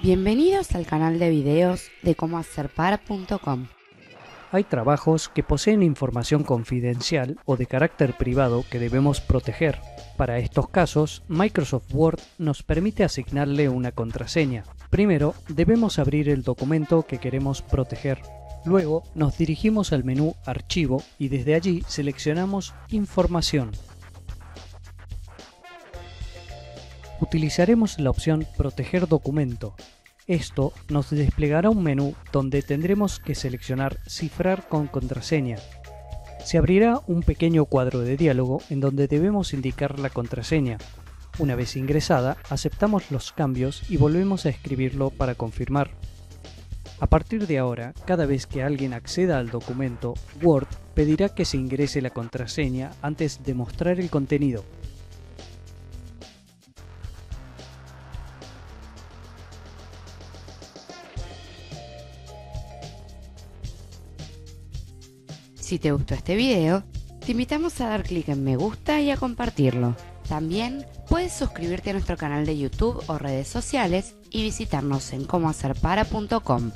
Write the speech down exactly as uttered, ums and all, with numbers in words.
Bienvenidos al canal de videos de como hacer para punto com. Hay trabajos que poseen información confidencial o de carácter privado que debemos proteger. Para estos casos, Microsoft Word nos permite asignarle una contraseña. Primero, debemos abrir el documento que queremos proteger. Luego, nos dirigimos al menú Archivo y desde allí seleccionamos Información. Utilizaremos la opción Proteger documento. Esto nos desplegará un menú donde tendremos que seleccionar Cifrar con contraseña. Se abrirá un pequeño cuadro de diálogo en donde debemos indicar la contraseña. Una vez ingresada, aceptamos los cambios y volvemos a escribirlo para confirmar. A partir de ahora, cada vez que alguien acceda al documento, Word pedirá que se ingrese la contraseña antes de mostrar el contenido. Si te gustó este video, te invitamos a dar clic en me gusta y a compartirlo. También puedes suscribirte a nuestro canal de YouTube o redes sociales y visitarnos en como hacer para punto com.